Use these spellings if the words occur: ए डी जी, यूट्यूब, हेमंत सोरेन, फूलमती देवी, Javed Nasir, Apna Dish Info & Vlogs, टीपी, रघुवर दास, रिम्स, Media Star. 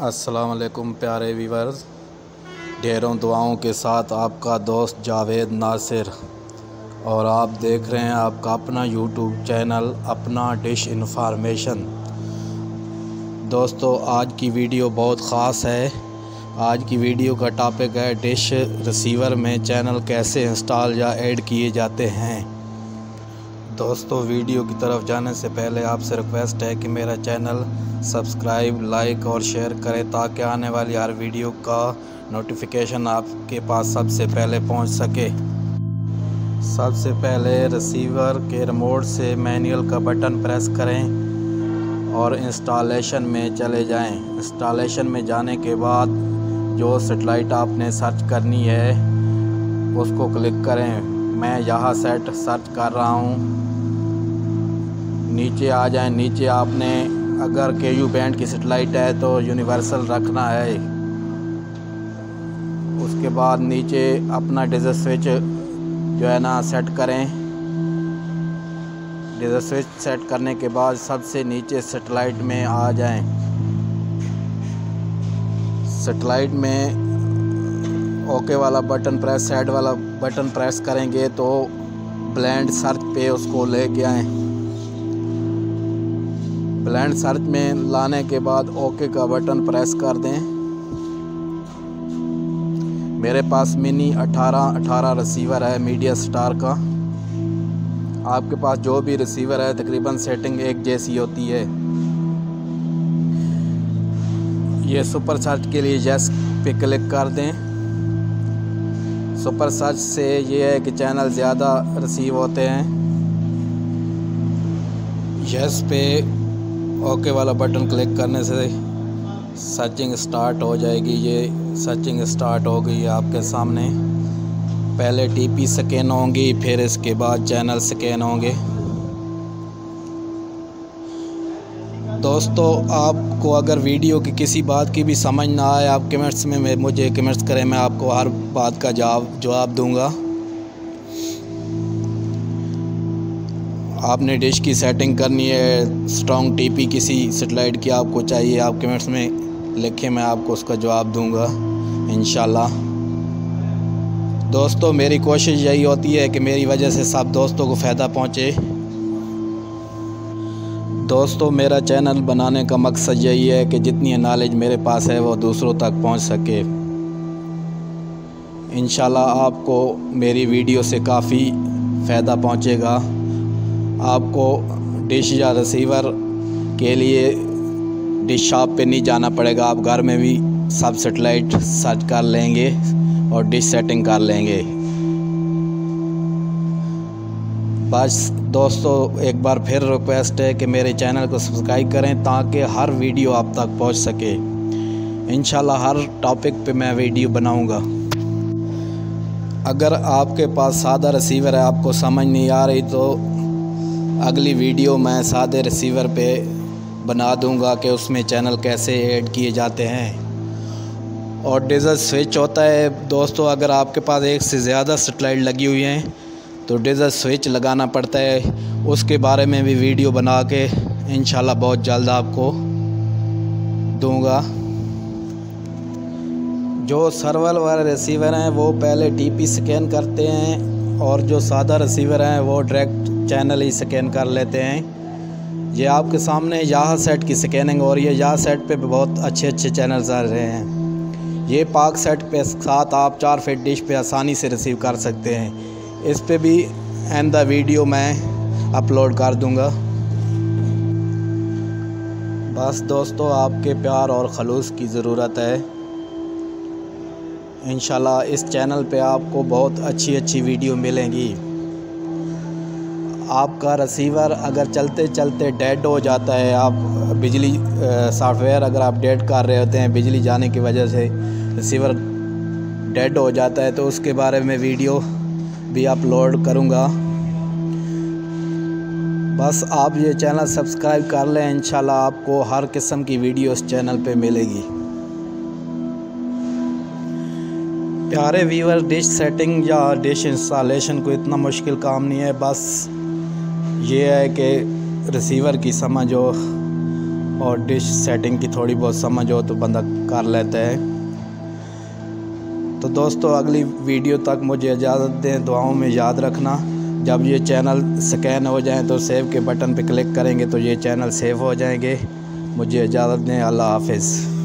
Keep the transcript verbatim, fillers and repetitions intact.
अस्सलाम वालेकुम प्यारे व्यूअर्स, ढेरों दुआओं के साथ आपका दोस्त जावेद नासिर और आप देख रहे हैं आपका अपना यूट्यूब चैनल अपना डिश इन्फॉर्मेशन। दोस्तों, आज की वीडियो बहुत ख़ास है। आज की वीडियो का टॉपिक है डिश रिसीवर में चैनल कैसे इंस्टॉल या ऐड किए जाते हैं। दोस्तों, वीडियो की तरफ जाने से पहले आपसे रिक्वेस्ट है कि मेरा चैनल सब्सक्राइब, लाइक और शेयर करें ताकि आने वाली हर वीडियो का नोटिफिकेशन आपके पास सबसे पहले पहुंच सके। सबसे पहले रिसीवर के रिमोट से मैनुअल का बटन प्रेस करें और इंस्टॉलेशन में चले जाएं। इंस्टॉलेशन में जाने के बाद जो सेटेलाइट आपने सर्च करनी है उसको क्लिक करें। मैं यहाँ सेट सर्च कर रहा हूँ। नीचे आ जाएं। नीचे आपने अगर के यू बैंड की सेटेलाइट है तो यूनिवर्सल रखना है। उसके बाद नीचे अपना डिज़ाइन स्विच जो है ना सेट करें। डिज़ाइन स्विच सेट करने के बाद सबसे नीचे सेटेलाइट में आ जाएं। सेटेलाइट में ओके वाला बटन प्रेस साइड वाला बटन प्रेस करेंगे तो ब्लेंड सर्च पे उसको ले के आएँ। ब्लेंड सर्च में लाने के बाद ओके का बटन प्रेस कर दें। मेरे पास मिनी अठारह अठारह रिसीवर है मीडिया स्टार का। आपके पास जो भी रिसीवर है तकरीबन सेटिंग एक जैसी होती है। ये सुपर सर्च के लिए यस पे क्लिक कर दें। सुपर सर्च से ये है कि चैनल ज़्यादा रिसीव होते हैं। यस पे ओके वाला बटन क्लिक करने से सर्चिंग स्टार्ट हो जाएगी। ये सर्चिंग स्टार्ट हो गई है आपके सामने। पहले टीपी स्कैन होंगी, फिर इसके बाद चैनल स्कैन होंगे। दोस्तों, आपको अगर वीडियो की किसी बात की भी समझ ना आए आप कमेंट्स में, में मुझे कमेंट्स करें। मैं आपको हर बात का जवाब जवाब दूंगा। आपने डिश की सेटिंग करनी है, स्ट्रॉन्ग टीपी किसी सेटेलाइट की आपको चाहिए, आप कमेंट्स में लिखें, मैं आपको उसका जवाब दूंगा इंशाल्लाह। दोस्तों, मेरी कोशिश यही होती है कि मेरी वजह से सब दोस्तों को फ़ायदा पहुँचे। दोस्तों, मेरा चैनल बनाने का मकसद यही है कि जितनी नॉलेज मेरे पास है वो दूसरों तक पहुंच सके। इंशाल्लाह आपको मेरी वीडियो से काफ़ी फ़ायदा पहुंचेगा। आपको डिश या रिसीवर के लिए डिश शॉप पे नहीं जाना पड़ेगा, आप घर में भी सब सेटेलाइट सर्च कर लेंगे और डिश सेटिंग कर लेंगे। बस दोस्तों, एक बार फिर रिक्वेस्ट है कि मेरे चैनल को सब्सक्राइब करें ताकि हर वीडियो आप तक पहुंच सके। इंशाल्लाह हर टॉपिक पे मैं वीडियो बनाऊंगा। अगर आपके पास सादा रिसीवर है आपको समझ नहीं आ रही तो अगली वीडियो मैं सादे रिसीवर पे बना दूंगा कि उसमें चैनल कैसे ऐड किए जाते हैं। और डिज़ल स्विच होता है दोस्तों, अगर आपके पास एक से ज़्यादा सेटेलाइट लगी हुई हैं तो डिज़ल स्विच लगाना पड़ता है। उसके बारे में भी वीडियो बना के इंशाल्लाह बहुत जल्द आपको दूंगा। जो सर्वर वाले रिसीवर हैं वो पहले टीपी स्कैन करते हैं और जो सादा रिसीवर हैं वो डायरेक्ट चैनल ही स्कैन कर लेते हैं। ये आपके सामने यहाँ सेट की स्कैनिंग और ये यहाँ सेट पे बहुत अच्छे अच्छे चैनल्स आ रहे हैं। ये पाक सेट पे साथ आप चार फीट डिश पे आसानी से रिसीव कर सकते हैं। इस पे भी एंड द वीडियो मैं अपलोड कर दूंगा। बस दोस्तों, आपके प्यार और खलूस की ज़रूरत है। इंशाल्लाह इस चैनल पे आपको बहुत अच्छी अच्छी वीडियो मिलेंगी। आपका रिसीवर अगर चलते चलते डेड हो जाता है, आप बिजली सॉफ्टवेयर अगर आप अपडेट कर रहे होते हैं, बिजली जाने की वजह से रिसीवर डेड हो जाता है, तो उसके बारे में वीडियो भी अपलोड करूँगा। बस आप ये चैनल सब्सक्राइब कर लें, इंशाल्लाह आपको हर किस्म की वीडियो इस चैनल पे मिलेगी। प्यारे व्यूअर, डिश सेटिंग या डिश इंस्टॉलेशन को इतना मुश्किल काम नहीं है, बस ये है कि रिसीवर की समझ हो और डिश सेटिंग की थोड़ी बहुत समझ हो तो बंदा कर लेता है। तो दोस्तों, अगली वीडियो तक मुझे इजाज़त दें। दुआओं में याद रखना। जब ये चैनल स्कैन हो जाएं तो सेव के बटन पर क्लिक करेंगे तो ये चैनल सेव हो जाएंगे। मुझे इजाज़त दें। अल्लाह हाफिज़।